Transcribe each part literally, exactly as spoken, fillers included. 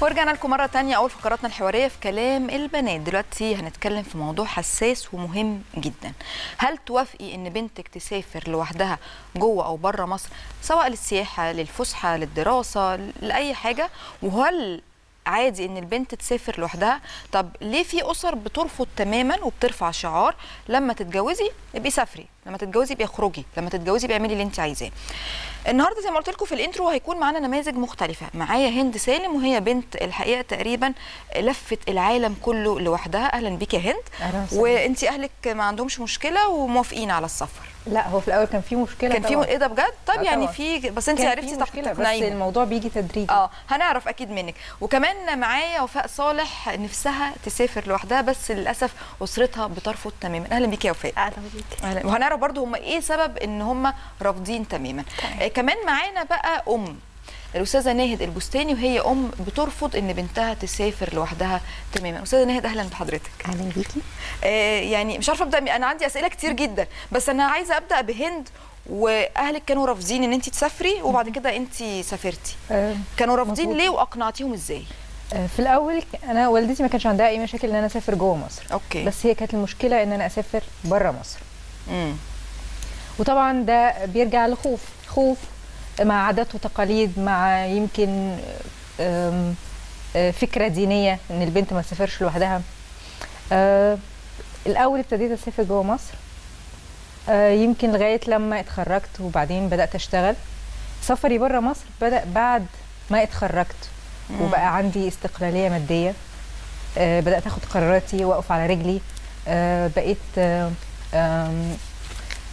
ورجعنا لكم مرة تانية أول فقراتنا الحوارية في كلام البنات. دلوقتي هنتكلم في موضوع حساس ومهم جدا. هل توافقي إن بنتك تسافر لوحدها جوه أو بره مصر، سواء للسياحة، للفسحة، للدراسة، لأي حاجة؟ وهل عادي إن البنت تسافر لوحدها؟ طب ليه في أسر بترفض تماما وبترفع شعار لما تتجوزي ابقي سافري، لما تتجوزي ابقي اخرجي، لما تتجوزي ابقي اعملي اللي أنت عايزاه؟ النهارده زي ما قلت لكم في الانترو هيكون معانا نماذج مختلفه. معايا هند سالم وهي بنت الحقيقه تقريبا لفت العالم كله لوحدها. اهلا بيك يا هند. وانت اهلك ما عندهمش مشكله وموافقين على السفر؟ لا، هو في الاول كان في مشكله. كان في ايه ده بجد؟ طب يعني في، بس انت عرفتي تقنعيني. بس الموضوع بيجي تدريجي. اه هنعرف اكيد منك. وكمان معايا وفاء صالح، نفسها تسافر لوحدها بس للاسف اسرتها بترفض تماما. اهلا بيك يا وفاء. اهلا بيك. وهنعرف برضو هم ايه سبب ان هم رافضين تماما. كمان معانا بقى ام، الاستاذه ناهد البستاني، وهي ام بترفض ان بنتها تسافر لوحدها تماما. استاذه ناهد اهلا بحضرتك. اهلا بيكي. آه يعني مش عارفه ابدا، انا عندي اسئله كتير جدا، بس انا عايزه ابدا بهند. واهلك كانوا رافضين ان انت تسافري وبعد كده انت سافرتي. أه كانوا رافضين ليه واقنعتيهم ازاي؟ أه في الاول انا والدتي ما كانش عندها اي مشاكل ان انا اسافر جوه مصر. اوكي. بس هي كانت المشكله ان انا اسافر بره مصر. امم وطبعا ده بيرجع لخوف، خوف مع عادات وتقاليد، مع يمكن فكرة دينية ان البنت ما تسافرش لوحدها. الاول ابتديت اسافر جوه مصر يمكن لغاية لما اتخرجت، وبعدين بدأت اشتغل. سفري بره مصر بدأ بعد ما اتخرجت وبقى عندي استقلالية مادية، بدأت اخد قراراتي واقف على رجلي، بقيت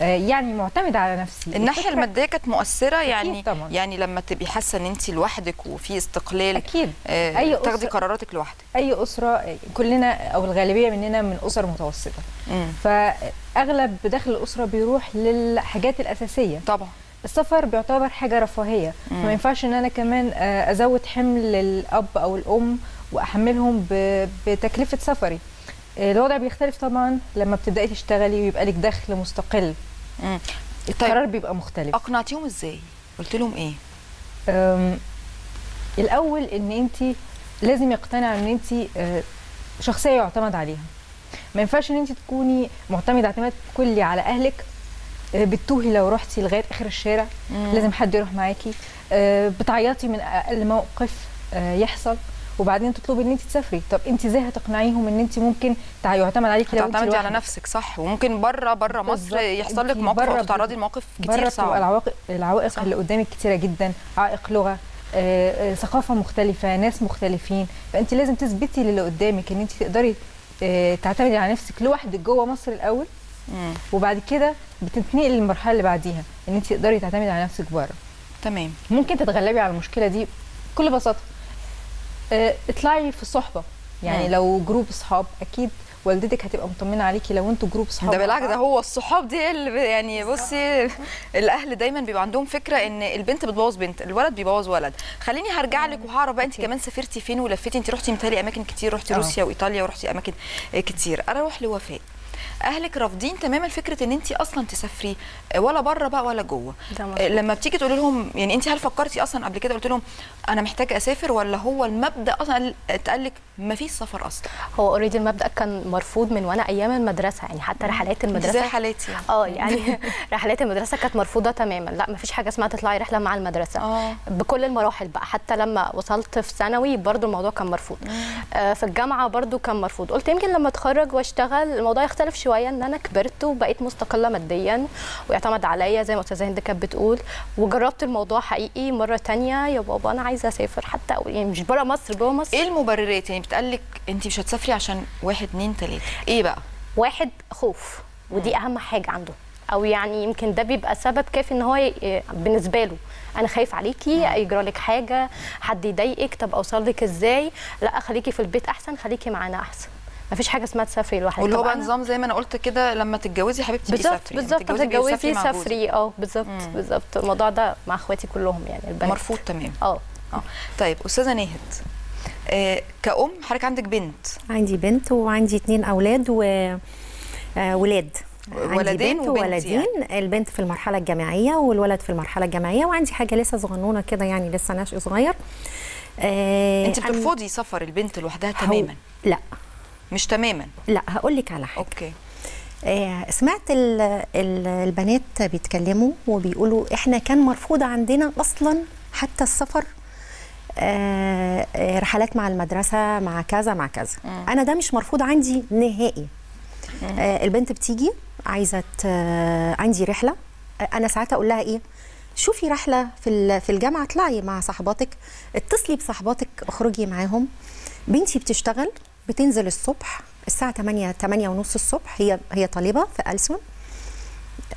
يعني معتمدة على نفسي. الناحية المادية كانت مؤثرة يعني طبعًا. يعني لما تبقي حاسة ان انت لوحدك وفي استقلال اكيد آه أي تاخدي أسرة قراراتك لوحدك. اي اسرة كلنا او الغالبية مننا من اسر متوسطة. مم. فاغلب دخل الاسرة بيروح للحاجات الاساسية. طبعا السفر بيعتبر حاجة رفاهية، ما ينفعش ان انا كمان ازود حمل الاب او الام واحملهم بتكلفة سفري. الوضع بيختلف طبعا لما بتبداي تشتغلي ويبقى لك دخل مستقل. امم القرار بيبقى مختلف. اقنعتيهم ازاي؟ قلت لهم ايه؟ أم... الاول ان انت لازم يقتنعوا ان انت شخصيه يعتمد عليها. ما ينفعش ان انت تكوني معتمده اعتماد كلي على اهلك، بتتوهي لو رحتي لغايه اخر الشارع. مم. لازم حد يروح معاكي، بتعيطي من اقل موقف يحصل، وبعدين تطلبي ان انت تسافري. طب انت ازاي هتقنعيهم ان انت ممكن يعتمد عليكي لو انت تعتمدي على نفسك؟ صح. وممكن بره بره مصر يحصل لك موقف او تتعرضي لمواقف كتير صعبه، بره العوائق العوائق صح. اللي قدامك كتيره جدا، عائق لغه، آه، آه، ثقافه مختلفه، ناس مختلفين، فانت لازم تثبتي للي قدامك ان انت تقدري آه، تعتمدي على نفسك لوحدك جوه مصر الاول. مم. وبعد كده بتنتقلي للمرحله اللي بعديها ان انت تقدري تعتمدي على نفسك بره. تمام. ممكن تتغلبي على المشكله دي بكل بساطه. اطلعي في صحبه، يعني مم. لو جروب صحاب اكيد والدتك هتبقى مطمنه عليكي لو انتوا جروب صحاب. ده بالعكس، ده هو الصحاب دي اللي يعني بصي الاهل دايما بيبقى عندهم فكره ان البنت بتبوظ بنت، الولد بيبوظ ولد. خليني هرجع لك وهعرف بقى انت كمان سافرتي فين ولفتي. انت رحتي متهيألي اماكن كتير، رحتي أوه. روسيا وايطاليا ورحتي اماكن كتير. اروح لوفاء، اهلك رافضين تماما فكره ان انت اصلا تسافري ولا بره بقى ولا جوه. لما بتيجي تقولي لهم يعني انت هل فكرتي اصلا قبل كده قلت لهم انا محتاجه اسافر، ولا هو المبدا اصلا اتقال لك مفيش سفر اصلا؟ هو اوريدي المبدا كان مرفوض من وانا ايام المدرسه، يعني حتى رحلات المدرسه زي حالاتي اه يعني رحلات المدرسه كانت مرفوضه تماما. لا، مفيش حاجه اسمها تطلعي رحله مع المدرسه. أوه. بكل المراحل بقى، حتى لما وصلت في ثانوي برده الموضوع كان مرفوض. آه في الجامعه برده كان مرفوض. قلت يمكن لما اتخرج واشتغل الموضوع يختلف شويه، ان انا كبرت وبقيت مستقله ماديا ويعتمد عليا زي ما استاذه هند كانت بتقول. وجربت الموضوع حقيقي مره ثانيه، يا بابا انا عايزه اسافر حتى يعني مش بره مصر، جوه مصر. ايه المبررات يعني بتقال لك انت مش هتسافري عشان واحد اتنين تلاته؟ ايه بقى؟ واحد خوف، ودي اهم حاجه عنده، او يعني يمكن ده بيبقى سبب كافي ان هو بالنسبه له انا خايف عليكي، يجرى لك حاجه، حد يضايقك، طب اوصل لك ازاي؟ لا خليكي في البيت احسن، خليكي معانا احسن. مفيش حاجه اسمها تسافري لوحدك. واللي هو بقى نظام زي ما انا قلت كده، لما تتجوزي حبيبتي بالظبط بالظبط تتجوزي سافري. اه بالظبط بالظبط. الموضوع ده مع اخواتي كلهم يعني البنات مرفوض تمام. اه اه طيب استاذه ناهد، آه كأم حضرتك عندك بنت؟ عندي بنت وعندي اتنين اولاد وولاد. ولدين وولدين، يعني البنت في المرحله الجامعيه والولد في المرحله الجامعيه، وعندي حاجه لسه صغنونه كده يعني لسه ناشئ صغير. آه انت بترفضي سفر البنت لوحدها تماما؟ لا مش تماما. لا هقول لك على حاجه. اوكي. آه سمعت ال ال البنات بيتكلموا وبيقولوا احنا كان مرفوضه عندنا اصلا حتى السفر، آه آه رحلات مع المدرسه مع كذا مع كذا. م. انا ده مش مرفوض عندي نهائي. آه البنت بتيجي عايزه آه عندي رحله، آه انا ساعتها اقول لها ايه، شوفي رحله في في الجامعه، اطلعي مع صاحباتك، اتصلي بصاحباتك، اخرجي معاهم. بنتي بتشتغل، بتنزل الصبح الساعه تمانية تمانية ونص الصبح، هي هي طالبه في ألسون،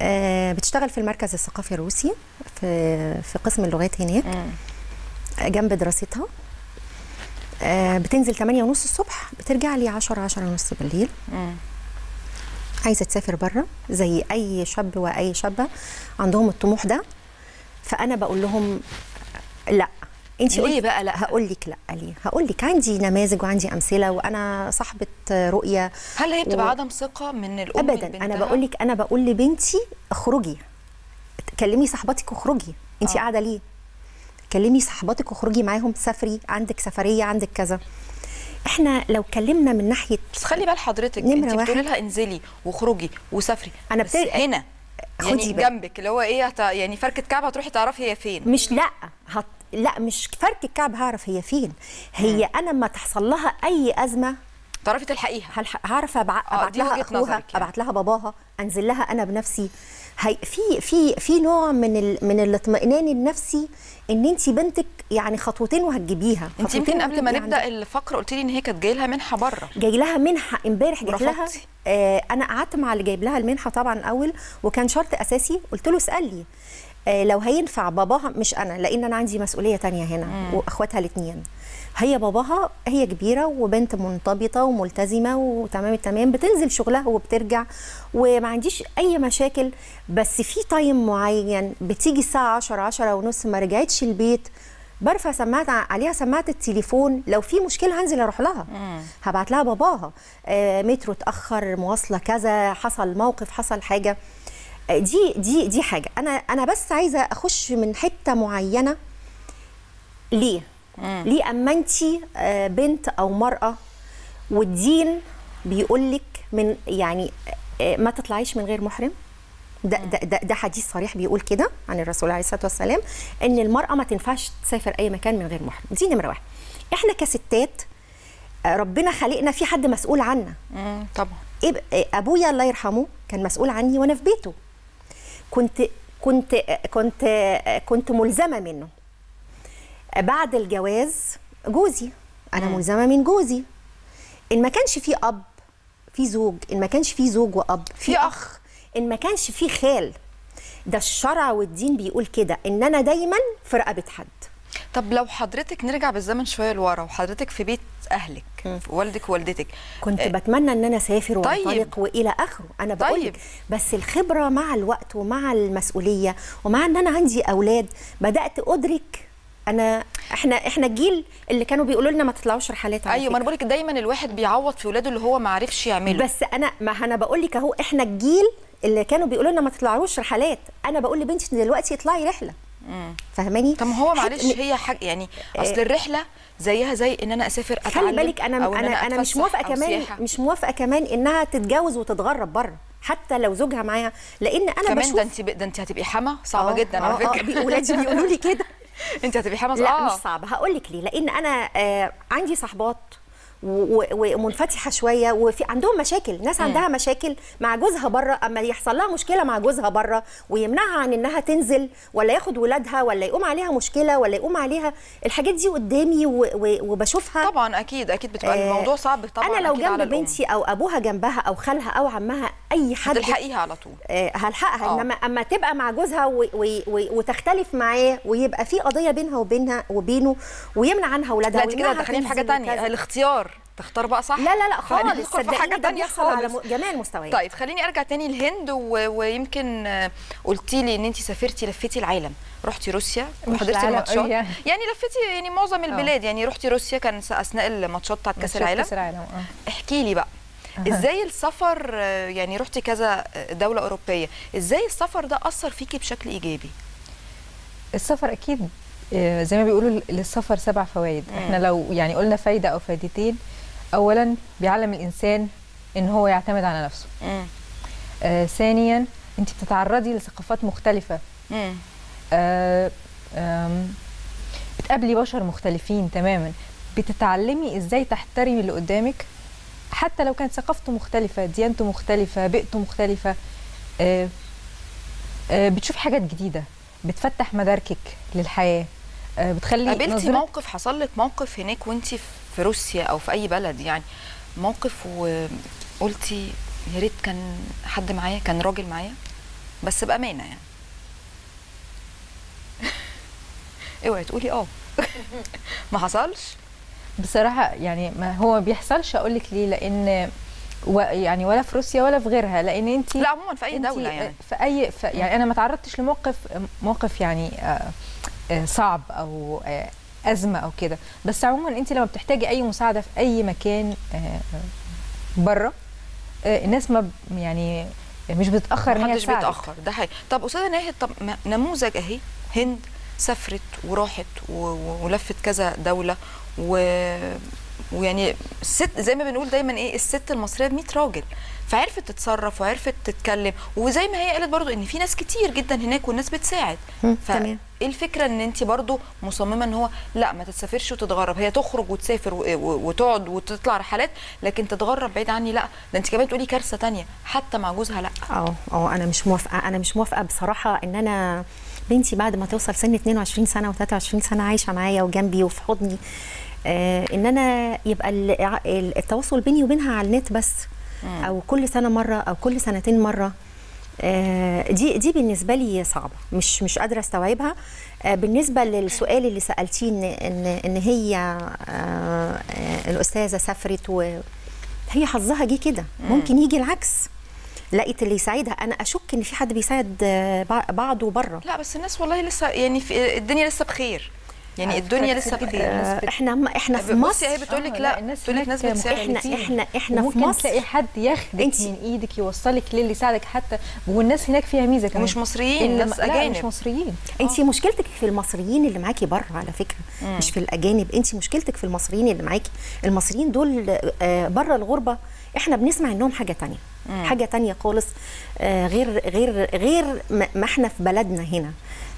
آه بتشتغل في المركز الثقافي الروسي في في قسم اللغات هناك جنب دراستها. آه بتنزل تمانية ونص الصبح، بترجع لي عشرة عشرة ونص بالليل. م. عايزه تسافر بره زي اي شاب واي شابه عندهم الطموح ده. فانا بقول لهم لا. انت ليه بقى لا؟ هقول لك لا ليه، هقول لك عندي نماذج وعندي امثله وانا صاحبه رؤيه. هل هي بتبقى و... عدم ثقه من الام؟ ابدا. انا بقول لك، انا بقول لبنتي اخرجي كلمي صاحباتك واخرجي، انت قاعده ليه؟ كلمي صاحباتك واخرجي معاهم، سافري، عندك سفريه، عندك كذا. احنا لو اتكلمنا من ناحيه، بس خلي بال حضرتك انت بتقولي لها انزلي واخرجي وسافري، انا بس بتل... هنا يعني جنبك اللي هو ايه، هت... يعني فركه كعب هتروحي تعرفي هي فين. مش لا هت... لا مش فركه كعب هعرف هي فين، هي م. انا لما تحصل لها اي ازمه تعرفي تلحقيها، هعرف أبع... ابعت لها اخوها يعني. ابعت لها باباها، انزل لها انا بنفسي. هي في في في نوع من ال... من الاطمئنان النفسي ان انت بنتك يعني خطوتين وهتجيبيها. انت يمكن قبل ما نبدا الفقره قلت لي ان هي كانت جاي لها منحه بره. جاي لها منحه امبارح، جات لها. آه انا قعدت مع اللي جايب لها المنحه طبعا الاول، وكان شرط اساسي قلت له اسال لي آه لو هينفع باباها، مش انا لان انا عندي مسؤوليه ثانيه هنا. مم. واخواتها الاثنين. هي باباها هي كبيره وبنت منضبطه وملتزمه وتمام التمام، بتنزل شغلها وبترجع وما عنديش اي مشاكل، بس في تايم معين بتيجي الساعه عشرة عشرة ونص ما رجعتش البيت، برفع سماعه عليها سماعه التليفون، لو في مشكله هنزل اروح لها، هبعت لها باباها، آه مترو اتاخر، مواصله كذا، حصل موقف، حصل حاجه. آه دي دي دي حاجه انا انا بس عايزه اخش من حته معينه. ليه؟ مم. ليه اما انت بنت او مراه والدين بيقول لك من يعني ما تطلعيش من غير محرم، ده ده ده, ده حديث صريح بيقول كده عن الرسول عليه الصلاه والسلام ان المراه ما تنفعش تسافر اي مكان من غير محرم، دي نمره واحد. احنا كستات ربنا خلقنا في حد مسؤول عنا. مم. طبعا. ابويا الله يرحمه كان مسؤول عني وانا في بيته، كنت كنت كنت كنت ملزمه منه. بعد الجواز جوزي، انا مم. ملزمه من جوزي. ان ما كانش في اب في زوج، ان ما كانش في زوج واب في اخ، ان ما كانش في خال، ده الشرع والدين بيقول كده ان انا دايما في رقبه حد. طب لو حضرتك نرجع بالزمن شويه لورا وحضرتك في بيت اهلك، مم. والدك ووالدتك، كنت أه بتمنى ان انا اسافر وانطلق والى اخره. انا بقول طيب. بس الخبره مع الوقت ومع المسؤوليه ومع ان انا عندي اولاد بدات ادرك. انا احنا احنا الجيل اللي كانوا بيقولوا لنا ما تطلعوش رحلات. ايوه ما انا بقول لك دايما الواحد بيعوض في ولاده اللي هو ما عرفش يعمله. بس انا ما انا بقول لك اهو، احنا الجيل اللي كانوا بيقولوا لنا ما تطلعوش رحلات، انا بقول لبنتي دلوقتي اطلعي رحله. امم فاهماني؟ طب هو معلش هي حاجه يعني اصل آه الرحله زيها زي ان انا اسافر اتعلم. خلي بالك انا أو أنا, أنا, انا مش موافقه كمان مش موافقه كمان انها تتجوز وتتغرب بره حتى لو زوجها معاها، لان انا كمان بشوف كمان ده انت ده انت هتبقي حما صعبه جدا على فكره. ولادي بيقولوا لي كده انت هتبقي حامل. لا آه. مش صعبه. هقول لك ليه، لان انا آه عندي صاحبات ومنفتحه شويه وفي عندهم مشاكل، ناس عندها م. مشاكل مع جوزها بره، اما يحصل لها مشكله مع جوزها بره ويمنعها عن انها تنزل ولا ياخد ولادها ولا يقوم عليها مشكله ولا يقوم عليها، الحاجات دي قدامي وبشوفها. طبعا اكيد اكيد بتبقى آه الموضوع صعب طبعا. انا لو جنب بنتي او ابوها جنبها او خالها او عمها اي حد هتلحقيها على طول. آه هلحقها. أوه. انما اما تبقى مع جوزها وتختلف معاه ويبقى في قضيه بينها وبينها وبينه ويمنع عنها اولادها. لا كده دخلين في حاجه ثانيه، الاختيار تختار بقى صح. لا لا لا خالص، صدقيني حاجه ثانيه خالص على جميع المستويات. طيب خليني ارجع تاني للهند و... ويمكن قلتي لي ان انت سافرتي لفتي العالم، رحتي روسيا وحضرتي الماتشات، يعني لفتي يعني معظم البلاد، يعني رحتي روسيا كان اثناء الماتشات بتاعت كاس العالم. كاس العالم اه احكي لي بقى ازاي السفر، يعني رحتي كذا دوله اوروبيه، ازاي السفر ده اثر فيكي بشكل ايجابي؟ السفر اكيد زي ما بيقولوا للسفر سبع فوائد. احنا لو يعني قلنا فايده او فايدتين، اولا بيعلم الانسان ان هو يعتمد على نفسه. آه ثانيا انت بتتعرضي لثقافات مختلفه، آه بتقابلي بشر مختلفين تماما، بتتعلمي ازاي تحترمي اللي قدامك حتى لو كانت ثقافته مختلفه، ديانته مختلفه، بيئته مختلفه. آه آه بتشوفي حاجات جديده، بتفتح مداركك للحياه، آه بتخلي قابلتي موقف، حصل لك موقف هناك وانتي في روسيا او في اي بلد، يعني موقف وقلتي يا ريت كان حد معايا، كان راجل معايا، بس بامانه يعني. اوعي تقولي اه ما حصلش بصراحه، يعني ما هو بيحصلش. اقول لك ليه، لان و يعني ولا في روسيا ولا في غيرها، لان انت لا عموما في اي دوله يعني في اي في يعني انا ما تعرضتش لموقف موقف يعني صعب او ازمه او كده، بس عموما انت لما بتحتاجي اي مساعده في اي مكان بره، الناس ما يعني مش بتتاخر، ما حدش بيتاخر. ده حقيقي. طب استاذه ناهد، طب نموذج اهي هند سافرت وراحت ولفت كذا دوله و ويعني الست زي ما بنقول دايما ايه، الست المصريه ب مية راجل، فعرفت تتصرف وعرفت تتكلم، وزي ما هي قالت برضو ان في ناس كتير جدا هناك والناس بتساعد. فايه الفكره ان انت برضو مصممه ان هو لا ما تتسافرش وتتغرب، هي تخرج وتسافر وتقعد وتطلع رحلات، لكن تتغرب بعيد عني لا، ده انت كمان تقولي كارثه ثانيه حتى مع جوزها. لا اه اه انا مش موافقه، انا مش موافقه بصراحه ان انا بنتي بعد ما توصل سن اتنين وعشرين سنه وتلاتة وعشرين سنه عايشه معايا وجنبي وفي حضني، آه ان انا يبقى التواصل بيني وبينها على النت بس، او كل سنه مره او كل سنتين مره. آه دي دي بالنسبه لي صعبه، مش مش قادره استوعبها. آه بالنسبه للسؤال اللي سالتيه ان ان هي آه الاستاذه سافرت وهي حظها جه كده، ممكن يجي العكس، لقيت اللي يساعدها. انا اشك ان في حد بيساعد بعضه بره. لا بس الناس والله لسه يعني في الدنيا لسه بخير، يعني الدنيا لسه بخير. آه احنا احنا في مصر هي بتقول لك لا، بتقول لك ناس بتساعد. احنا احنا احنا في مصر تلاقي حد ياخدك من ايدك يوصلك للي يساعدك حتى، والناس هناك فيها ميزه كمان، مش مصريين، ناس اجانب مش مصريين. انت مشكلتك في المصريين اللي معاكي بره على فكره، مم. مش في الاجانب، انت مشكلتك في المصريين اللي معاكي. المصريين دول آه بره الغربه احنا بنسمع انهم حاجه ثانيه، حاجه ثانيه خالص، آه غير غير غير ما احنا في بلدنا هنا.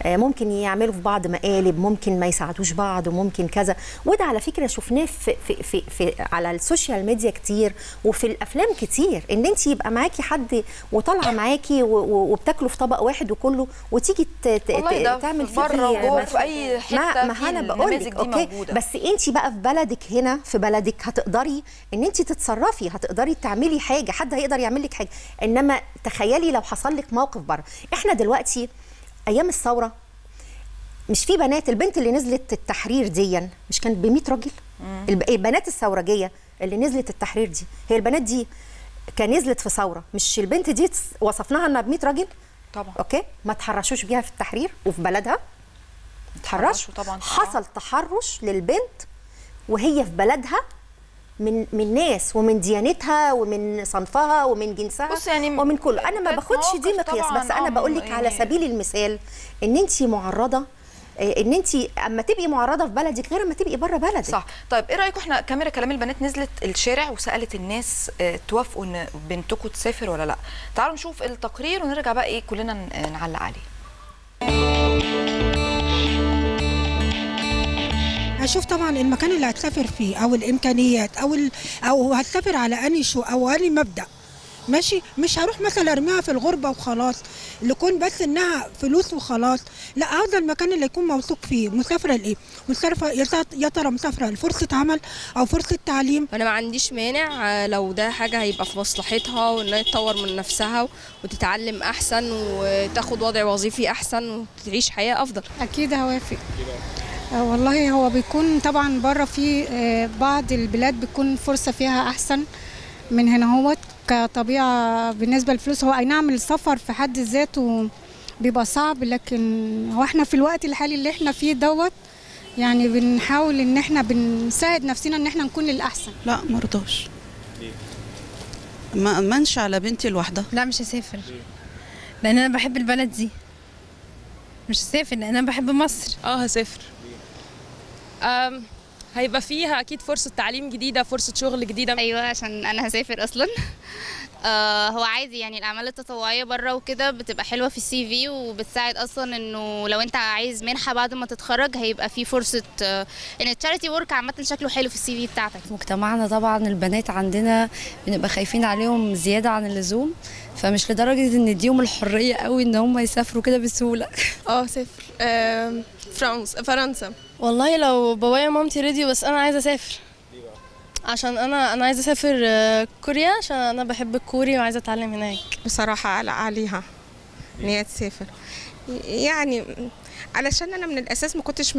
ممكن يعملوا في بعض مقالب، ممكن ما يساعدوش بعض، وممكن كذا، وده على فكره شفناه في, في في في على السوشيال ميديا كتير وفي الافلام كتير، ان انت يبقى معاكي حد وطالعه معاكي وبتاكلوا في طبق واحد وكله، وتيجي تعمل في بره وجوه في اي حته. ما انا بقول لك اوكي، بس انت بقى في بلدك، هنا في بلدك هتقدري ان انت تتصرفي، هتقدري تعملي حاجه، حد هيقدر يعمل لك حاجه. انما تخيلي لو حصل لك موقف بره. احنا دلوقتي ايام الثوره مش في بنات، البنت اللي نزلت التحرير دي مش كانت ب مية راجل؟ البنات الثورجيه اللي نزلت التحرير دي، هي البنات دي كان نزلت في ثوره، مش البنت دي وصفناها انها ب مية راجل طبعا؟ اوكي، ما تحرشوش بيها في التحرير وفي بلدها، تحرش طبعا. حصل تحرش للبنت وهي في بلدها من من ناس ومن ديانتها ومن صنفها ومن جنسها يعني ومن كله. انا ما باخدش دي مقياس، بس انا بقول لك على سبيل المثال ان انت معرضه، ان انت اما تبقي معرضه في بلدك غير اما تبقي بره بلدك. صح. طيب ايه رايكم، احنا كاميرا كلام البنات نزلت الشارع وسالت الناس توافقوا ان بنتكم تسافر ولا لا؟ تعالوا نشوف التقرير ونرجع بقى ايه كلنا نعلق عليه. هشوف طبعا المكان اللي هتسافر فيه او الامكانيات او ال... او هتسافر على اني شو او اني مبدا، ماشي. مش هروح مثلا ارميها في الغربه وخلاص لكون بس انها فلوس وخلاص، لا، عاوزه المكان اللي يكون موثوق فيه. مسافره لايه؟ مسافره يا ترى مسافره لفرصه عمل او فرصه تعليم؟ انا ما عنديش مانع لو ده حاجه هيبقى في مصلحتها وانها تطور من نفسها وتتعلم احسن وتاخد وضع وظيفي احسن وتعيش حياه افضل. اكيد هوافق. والله هو بيكون طبعا بره في بعض البلاد بيكون فرصه فيها احسن من هنا اهوت كطبيعه بالنسبه للفلوس. هو اي نعم السفر في حد ذاته بيبقى صعب، لكن هو احنا في الوقت الحالي اللي احنا فيه دوت يعني بنحاول ان احنا بنساعد نفسنا ان احنا نكون للاحسن. لا مرضاش، ما امنش على بنتي لوحدها. لا مش هسافر لان انا بحب البلد دي، مش هسافر لان انا بحب مصر. اه هسافر هيبقى فيها اكيد فرصه تعليم جديده، فرصه شغل جديده. ايوه عشان انا هسافر اصلا. آه هو عادي يعني الاعمال التطوعيه بره وكده بتبقى حلوه في السي في، وبتساعد اصلا انه لو انت عايز منحه بعد ما تتخرج هيبقى في فرصه. آه ان التشاريتي ورك عامه شكله حلو في السي في بتاعتك. مجتمعنا طبعا البنات عندنا بنبقى خايفين عليهم زياده عن اللزوم، فمش لدرجه ان نديهم الحريه قوي ان هم يسافروا كده بسهوله. اه سافر آه فرنسا فرنسا والله لو بابايا ومامتي ريديو، بس انا عايزه اسافر. عشان انا انا عايزه اسافر كوريا عشان انا بحب الكوري وعايزه اتعلم هناك. بصراحه عليها ان هي تسافر، يعني علشان انا من الاساس ما كنتش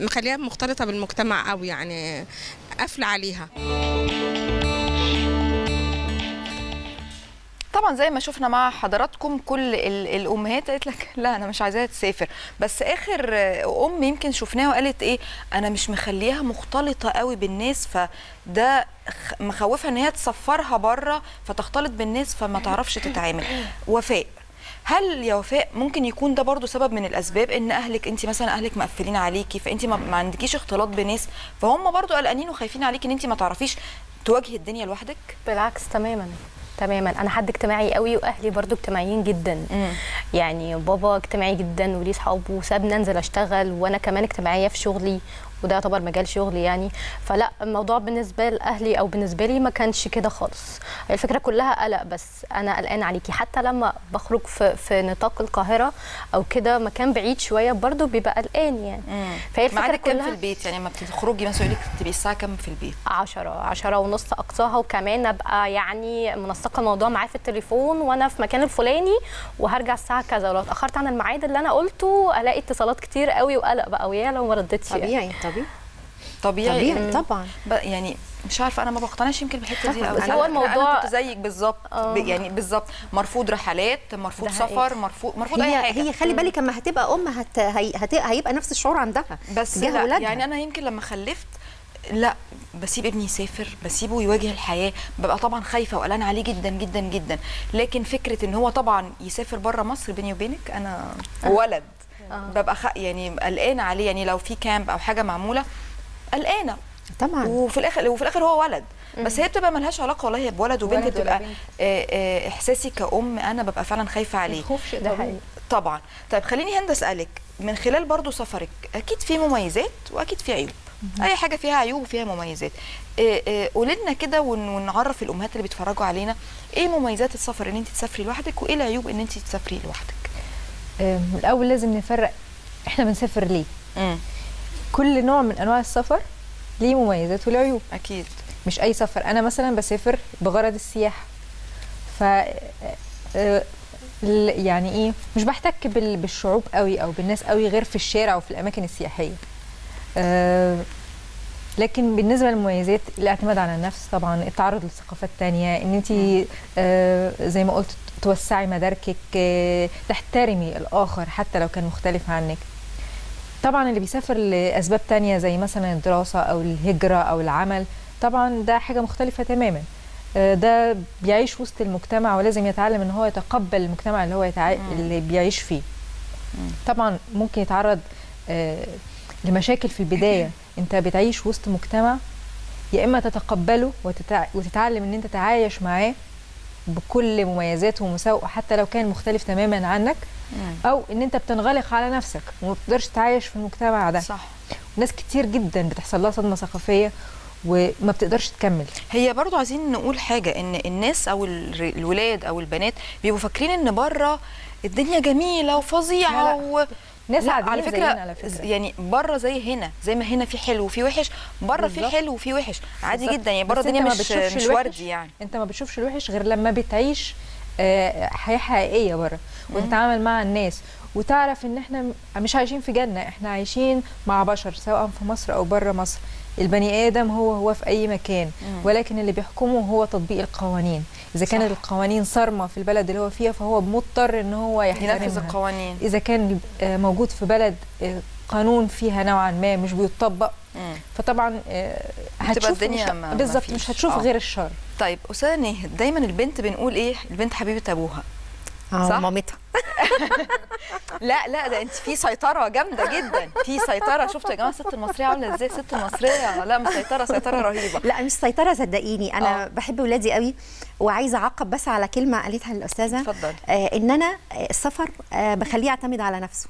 مخليها مختلطه بالمجتمع قوي، يعني قافله عليها. طبعا زي ما شفنا مع حضراتكم كل الامهات قالت لك لا انا مش عايزاها تسافر، بس اخر ام يمكن شفناها وقالت ايه انا مش مخليها مختلطه قوي بالناس، فده مخوفها ان هي تسفرها بره فتختلط بالناس فما تعرفش تتعامل. وفاء، هل يا وفاء ممكن يكون ده برضو سبب من الاسباب ان اهلك انت مثلا اهلك مقفلين عليكي فانت ما عندكيش اختلاط بناس، فهم برضو قلقانين وخايفين عليكي ان انت ما تعرفيش تواجهي الدنيا لوحدك؟ بالعكس تماما تماما، انا حد اجتماعي قوي واهلي برضو اجتماعيين جدا. مم. يعني بابا اجتماعي جدا وليه اصحاب وسابني انزل اشتغل، وانا كمان اجتماعيه في شغلي وده يعتبر مجال شغلي يعني، فلا الموضوع بالنسبه لاهلي او بالنسبه لي ما كانش كده خالص. الفكره كلها قلق، بس انا قلقان عليكي حتى لما بخرج في, في نطاق القاهره او كده مكان بعيد شويه برضو بيبقى قلقان يعني. مم. فهي الفكره كلها في البيت، يعني لما بتخرجي مثلا يقول لك تبقي الساعه كام في البيت؟ عشرة عشرة ونص اقصاها، وكمان ابقى يعني منسقه الموضوع معايا في التليفون وانا في مكان الفلاني وهرجع الساعه كذا، ولو اتاخرت عن الميعاد اللي انا قلته الاقي اتصالات كتير قوي وقلق بقى ويا لو ما ردتش. طبيعي طبيعي طبيعي طبيعي طبعا، يعني مش عارفه انا ما بقتنعش يمكن بالحته دي قوي. هو الموضوع كنت زيك بالظبط، يعني بالظبط مرفوض رحلات، مرفوض سفر، مرفوض مرفوض اي حاجه. هي خلي بالك اما هتبقى ام هت... هي... هت... هيبقى نفس الشعور عندها، بس لا يعني انا يمكن لما خلفت لا بسيب ابني يسافر، بسيبه يواجه الحياه، ببقى طبعا خايفه وقلقانه عليه جدا جدا جدا، لكن فكره ان هو طبعا يسافر بره مصر بيني وبينك انا ولد ببقى خ... يعني قلقانه عليه، يعني لو في كامب او حاجه معموله قلقانه طبعا، وفي الاخر وفي الاخر هو ولد. بس هي بتبقى مالهاش علاقه والله بولد وبنت، بتبقى آه آه احساسي كأم انا ببقى فعلا خايفه عليه. الخوف ده حقيقي طبعا. طيب خليني هند اسالك، من خلال برضو سفرك اكيد في مميزات واكيد في عيوب، اي حاجه فيها عيوب وفيها مميزات، قولي لنا كده ونعرف الامهات اللي بيتفرجوا علينا ايه مميزات السفر ان انت تسافري لوحدك وايه العيوب ان انت تسافري لوحدك. الاول لازم نفرق احنا بنسافر ليه. مم. كل نوع من انواع السفر ليه مميزاته وليه عيوب اكيد، مش اي سفر. انا مثلا بسافر بغرض السياحه، ف يعني ايه مش بحتك بالشعوب قوي او بالناس قوي غير في الشارع وفي الاماكن السياحيه. أه لكن بالنسبه للمميزات الاعتماد على النفس طبعا، التعرض لثقافات تانية، ان انت أه زي ما قلت توسعي مداركك، أه تحترمي الاخر حتى لو كان مختلف عنك. طبعا اللي بيسافر لاسباب تانية زي مثلا الدراسه او الهجره او العمل طبعا ده حاجه مختلفه تماما، أه ده بيعيش وسط المجتمع ولازم يتعلم ان هو يتقبل المجتمع اللي هو يتع... اللي بيعيش فيه. طبعا ممكن يتعرض أه لمشاكل في البدايه، انت بتعيش وسط مجتمع يا اما تتقبله وتتع... وتتعلم ان انت تتعايش معاه بكل مميزاته ومساوئه حتى لو كان مختلف تماما عنك، او ان انت بتنغلق على نفسك وما بتقدرش تتعايش في المجتمع ده. صح. ناس كتير جدا بتحصل لها صدمه ثقافيه وما بتقدرش تكمل. هي برضو عايزين نقول حاجه، ان الناس او الولاد او البنات بيبقوا فاكرين ان بره الدنيا جميله وفظيعه و... ناس عادية على فكرة, على فكرة يعني بره زي هنا، زي ما هنا في حلو وفي وحش، بره في حلو وفي وحش عادي بالزبط. جدا يعني بره الدنيا مش مش وردي، يعني انت ما بتشوفش الوحش غير لما بتعيش آه حياة حقيقية بره وتتعامل مع الناس وتعرف ان احنا مش عايشين في جنة، احنا عايشين مع بشر سواء في مصر او بره مصر. البني ادم هو هو في اي مكان، ولكن اللي بيحكمه هو تطبيق القوانين. اذا كانت القوانين صارمه في البلد اللي هو فيها فهو مضطر ان هو ينفذ القوانين، اذا كان موجود في بلد قانون فيها نوعا ما مش بيتطبق فطبعا هتشوف بالظبط مش هتشوف غير الشر. طيب استاذه ناهد، دايما البنت بنقول ايه البنت حبيبه ابوها صح؟ مامتها لا لا ده انت في سيطره جامده جدا، في سيطره. شفتوا يا جماعه الست المصريه عامله ازاي؟ الست المصريه لا مسيطره، سيطره رهيبه. لا مش سيطره صدقيني، انا أوه. بحب ولادي قوي، وعايزه اعقب بس على كلمه قالتها الاستاذه. اتفضلي. آه ان انا السفر آه بخليه يعتمد على نفسه.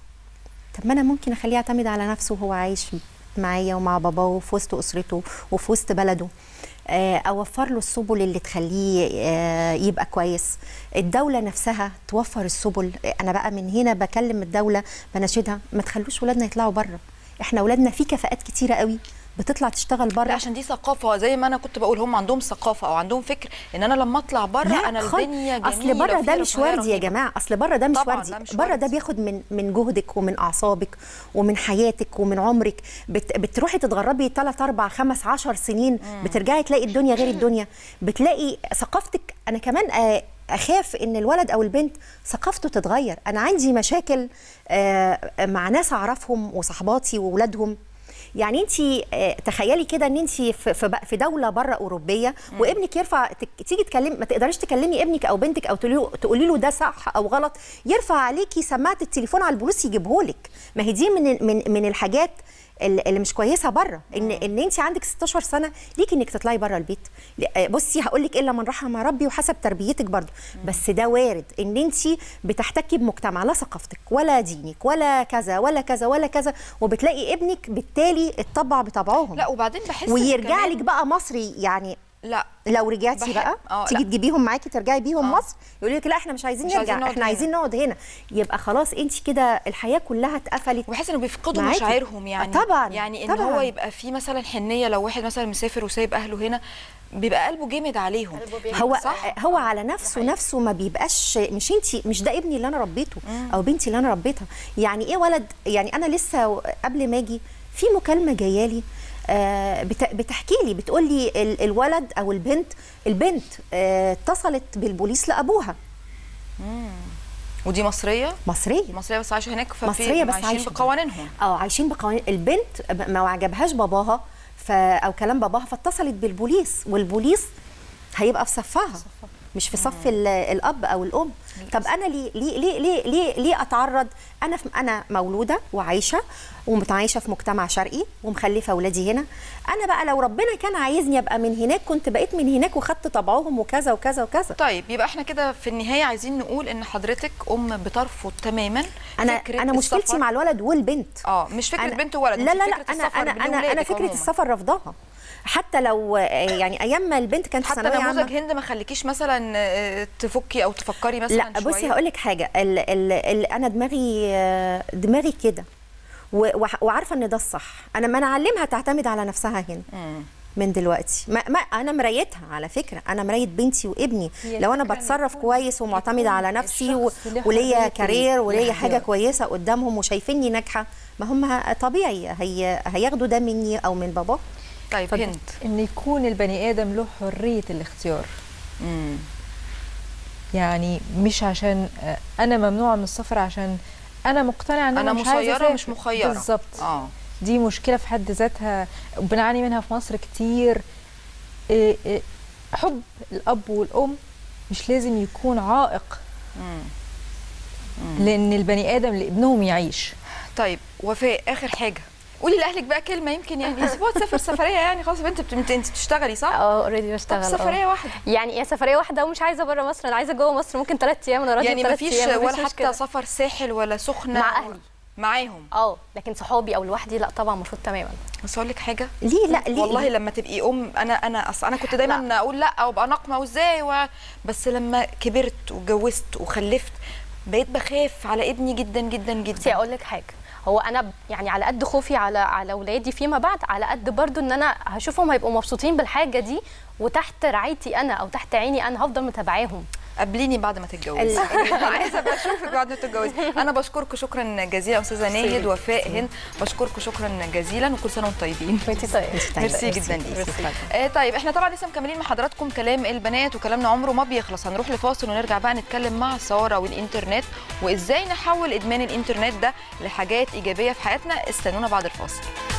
طب ما انا ممكن اخليه يعتمد على نفسه وهو عايش معايا ومع باباه وفي وسط اسرته وفي وسط بلده. اوفر له السبل اللي تخليه يبقى كويس، الدوله نفسها توفر السبل. انا بقى من هنا بكلم الدوله بناشدها، ما تخلوش ولادنا يطلعوا بره، احنا اولادنا في كفاءات كتيره قوي بتطلع تشتغل بره، عشان دي ثقافه. زي ما انا كنت بقول هم عندهم ثقافه او عندهم فكر ان انا لما اطلع بره انا الدنيا جميله. اصل بره ده مش وردي يا جماعه، اصل بره ده مش وردي، بره ده بياخد من من جهدك ومن اعصابك ومن حياتك ومن عمرك. بت بتروحي تتغربي ثلاث اربع خمس عشر سنين، مم. بترجعي تلاقي الدنيا غير الدنيا، بتلاقي ثقافتك. انا كمان آه اخاف ان الولد او البنت ثقافته تتغير. انا عندي مشاكل آه مع ناس اعرفهم وصحباتي واولادهم. يعني انت تخيلي كده ان انت في دوله بره اوروبيه وابنك يرفع، تيجي تكلم ما تقدريش تكلمي ابنك او بنتك او تقولي له ده صح او غلط، يرفع عليكي سماعه التليفون على البلوس يجيبهولك. ما هي دي من من من الحاجات اللي مش كويسه بره، ان ان انت عندك ستاشر سنه ليكي انك تطلعي بره البيت. بصي هقول لك الا من رحم ربي وحسب تربيتك برضو، بس ده وارد ان انت بتحتكي بمجتمع لا ثقافتك ولا دينك ولا كذا ولا كذا ولا كذا، وبتلاقي ابنك بالتالي اتطبع بطبعهم. لا وبعدين بحس ويرجع لك بقى مصري. يعني لا لو رجعتي بقى تيجي تجيبيهم معاكي ترجعي بيهم أوه. مصر يقول لك لا احنا مش عايزين مش نرجع، عايزين احنا عايزين نقعد هنا. يبقى خلاص انت كده الحياه كلها اتقفلت، وبحس انه بيفقدوا مشاعرهم. يعني طبعا يعني ان طبعاً. هو يبقى في مثلا حنيه، لو واحد مثلا مسافر وسايب اهله هنا بيبقى قلبه جامد عليهم، هو صح؟ هو على نفسه نفسه ما بيبقاش، مش انت مش ده ابني اللي انا ربيته او بنتي اللي انا ربيتها. يعني ايه ولد؟ يعني انا لسه قبل ما اجي في مكالمه جايالي آه بتحكي لي بتقول لي الولد او البنت البنت آه اتصلت بالبوليس لابوها. امم ودي مصريه مصريه مصريه بس عايشه هناك، ففي عايشين بقوانينهم. اه عايشين بقوانين. البنت ما عجبهاش باباها ف او كلام باباها فاتصلت بالبوليس، والبوليس هيبقى في صفها مش في صف الاب او الام. طب انا ليه ليه ليه ليه ليه, ليه اتعرض؟ انا انا مولوده وعايشه ومتعايشه في مجتمع شرقي ومخلفه اولادي هنا. انا بقى لو ربنا كان عايزني ابقى من هناك كنت بقيت من هناك وخدت طبعهم وكذا وكذا وكذا. طيب يبقى احنا كده في النهايه عايزين نقول ان حضرتك ام بترفض تماما انا فكرة انا مشكلتي السفر مع الولد والبنت. اه مش فكره أنا بنت وولد، لا لا لا انا انا انا انا فكره السفر رفضاها. حتى لو يعني ايام ما البنت كانت في ثانويه عامه، حتى نموذج هند ما خليكيش مثلا تفكي او تفكري مثلا شويه؟ لا بصي هقول لك حاجه، ال ال ال انا دماغي دماغي كده وعارفه ان ده الصح. انا ما انا اعلمها تعتمد على نفسها هنا من دلوقتي. ما, ما انا مرايتها على فكره، انا مرايه بنتي وابني. لو انا بتصرف كويس ومعتمده على نفسي وليا كارير وليا حاجه كويسه قدامهم وشايفيني ناجحه، ما هم طبيعي هي هياخدوا ده مني او من بابا. طيب هند، ان يكون البني ادم له حريه الاختيار. امم يعني مش عشان انا ممنوعه من السفر عشان انا مقتنعه ان انا مش عايزه، انا مسيره مش مخيره. بالظبط. اه دي مشكله في حد ذاتها بنعاني منها في مصر كتير. إيه إيه حب الاب والام مش لازم يكون عائق امم لان البني ادم لابنهم يعيش. طيب وفاء، اخر حاجه قولي لاهلك بقى كلمه، يمكن يعني اسبوع تسافر سفريه، يعني خلاص انت انت بتشتغلي صح؟ اه اوريدي بشتغل. سفريه واحده يعني ايه؟ سفريه واحده ومش عايزه بره مصر، انا عايزه جوه مصر. ممكن ثلاث ايام انا راضيه يعني مفيش ولا حتى سفر ساحل ولا سخنه مع اهلي معاهم؟ اه لكن صحابي او لوحدي لا طبعا، المفروض تماما. بس اقول لك حاجه، ليه لا ليه والله لما تبقي ام، انا انا اصل انا كنت دايما لا. اقول لا وابقى ناقمه وازاي و... بس لما كبرت واتجوزت وخلفت بقيت بخاف على ابني جدا جدا جدا. بس اقول لك حاجه، هو انا يعني على قد خوفي على على اولادي فيما بعد، على قد برضو ان انا هشوفهم هيبقوا مبسوطين بالحاجه دي وتحت رعايتي انا او تحت عيني انا، هفضل متابعاهم. قابليني بعد ما تتجوزي، عايزه ابقى اشوفك بعد ما تتجوزي. انا بشكركم شكرا جزيلا استاذه ناهد، وفاء، هند، بشكركم شكرا جزيلا وكل سنه وانتم طيبين. وانتي طيبه. ميرسي جدا ليكي. طيب احنا طبعا لسه مكملين مع حضراتكم كلام البنات، وكلامنا عمره ما بيخلص. هنروح لفاصل ونرجع بقى نتكلم مع ساره والانترنت، وازاي نحول ادمان الانترنت ده لحاجات ايجابيه في حياتنا. استنونا بعد الفاصل.